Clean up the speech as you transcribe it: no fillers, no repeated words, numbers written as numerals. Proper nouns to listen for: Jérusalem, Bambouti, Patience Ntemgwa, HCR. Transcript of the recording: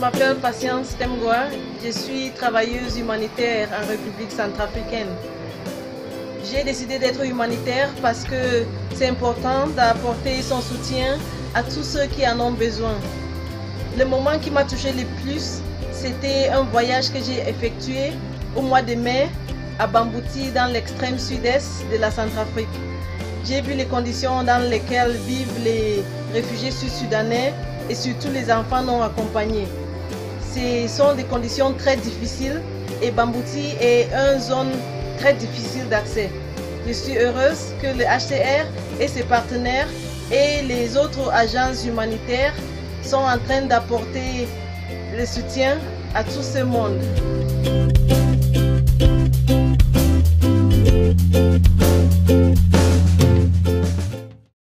m'appelle Patience Ntemgwa, je suis travailleuse humanitaire en République centrafricaine. J'ai décidé d'être humanitaire parce que c'est important d'apporter son soutien à tous ceux qui en ont besoin. Le moment qui m'a touché le plus, c'était un voyage que j'ai effectué au mois de mai à Bambouti, dans l'extrême sud-est de la Centrafrique. J'ai vu les conditions dans lesquelles vivent les réfugiés sud-soudanais et surtout les enfants non accompagnés. Ce sont des conditions très difficiles et Bambouti est une zone très difficile d'accès. Je suis heureuse que le HCR et ses partenaires et les autres agences humanitaires sont en train d'apporter le soutien à tout ce monde.